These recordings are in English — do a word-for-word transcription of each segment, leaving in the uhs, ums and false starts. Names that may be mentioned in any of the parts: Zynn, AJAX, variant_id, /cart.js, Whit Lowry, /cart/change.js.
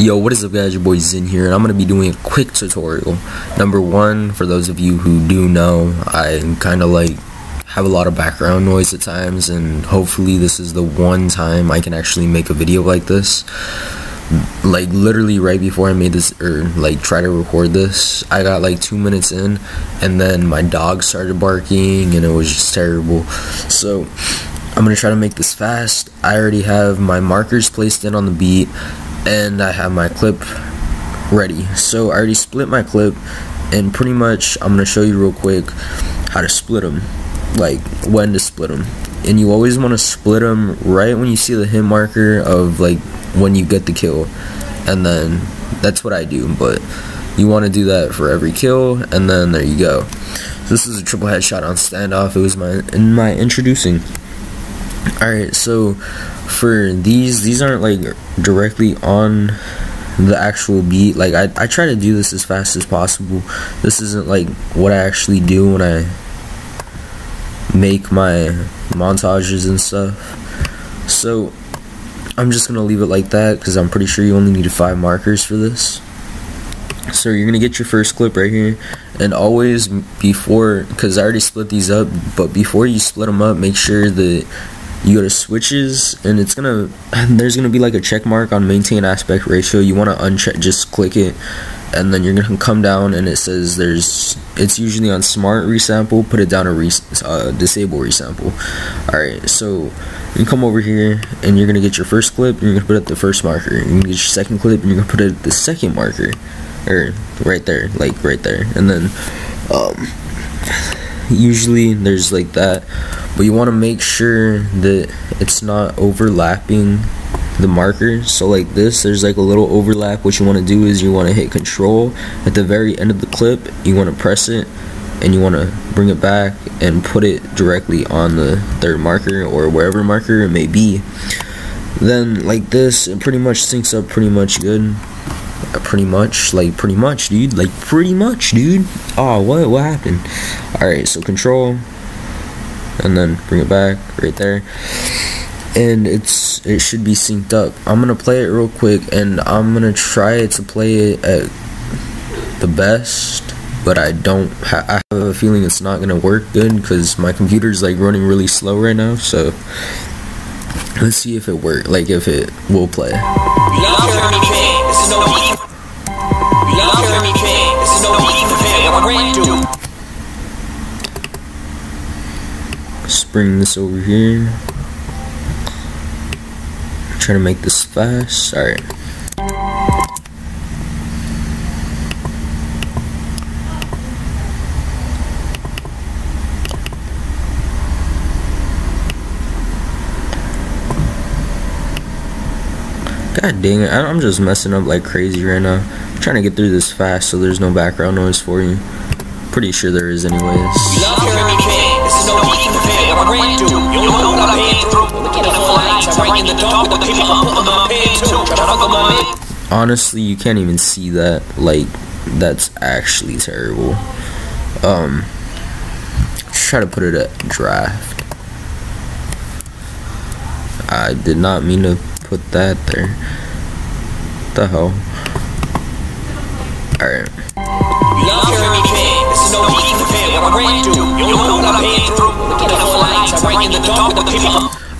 Yo, what is up guys, your boy Zynn here, and I'm going to be doing a quick tutorial. Number one, for those of you who do know, I kind of like have a lot of background noise at times, and hopefully this is the one time I can actually make a video like this. Like literally right before I made this, or like try to record this, I got like two minutes in, and then my dog started barking, and it was just terrible. So I'm going to try to make this fast. I already have my markers placed in on the beat, and I have my clip ready. So I already split my clip, and pretty much I'm going to show you real quick how to split them, like when to split them. And you always want to split them right when you see the hit marker of like when you get the kill, and then that's what I do, but you want to do that for every kill. And then there you go. So this is a triple headshot on standoff. It was my in my introducing. Alright, so for these, these aren't like directly on the actual beat. Like I, I try to do this as fast as possible. This isn't like what I actually do when I make my montages and stuff. So I'm just going to leave it like that, because I'm pretty sure you only need five markers for this. So you're going to get your first clip right here, and always before, because I already split these up, but before you split them up, make sure that you go to switches, and it's gonna there's gonna be like a check mark on maintain aspect ratio. You want to uncheck, just click it, and then you're gonna come down, and it says there's it's usually on smart resample. Put it down to re, uh, disable resample. All right, so you come over here, and you're gonna get your first clip, and you're gonna put up the first marker. You're gonna get your second clip, and you're gonna put it the second marker, or right there, like right there, and then um. usually there's like that, but you want to make sure that it's not overlapping the markers. So like this, there's like a little overlap. What you want to do is you want to hit control at the very end of the clip, you want to press it, and you want to bring it back and put it directly on the third marker or wherever marker it may be. Then like this, it pretty much syncs up pretty much good. Pretty much, like pretty much, dude. Like pretty much, dude. Oh, what, what happened? All right, so control, and then bring it back right there, and it's it should be synced up. I'm gonna play it real quick, and I'm gonna try to play it at the best, but I don't. Ha I have a feeling it's not gonna work good, because my computer's like running really slow right now. So let's see if it works. Like if it will play. This is no beat. Y'all hear me, King. This is no beat for King. What we do? Let's bring this over here. I'm trying to make this fast. All right. God dang it, I'm just messing up like crazy right now. I'm trying to get through this fast so there's no background noise for you. Pretty sure there is anyways. Honestly, you can't even see that. Like, that's actually terrible. Um, let's try to put it at draft. I did not mean to put that there. What the hell? Alright.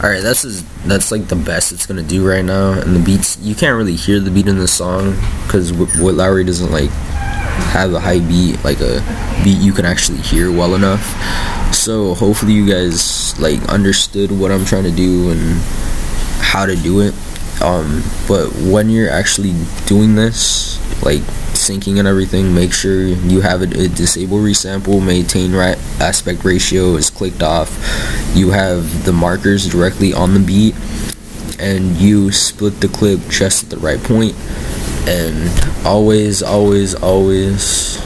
Alright, that's is that's like the best it's gonna do right now. And the beats, you can't really hear the beat in the song, because Whit Lowry doesn't like have a high beat, like a beat you can actually hear well enough. So hopefully you guys like understood what I'm trying to do and how to do it. Um but when you're actually doing this, like syncing and everything, make sure you have it disable resample, maintain right aspect ratio is clicked off, you have the markers directly on the beat, and you split the clip just at the right point. And always always always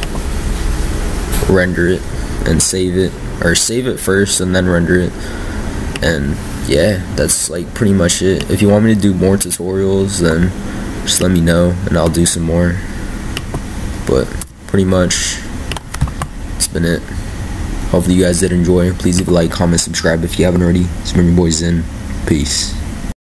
render it and save it, or save it first and then render it. And yeah, that's like pretty much it. If you want me to do more tutorials, then just let me know and I'll do some more, but pretty much it's been it. Hopefully you guys did enjoy. Please leave a like, comment, subscribe if you haven't already. It's been your boy Zynn. Peace.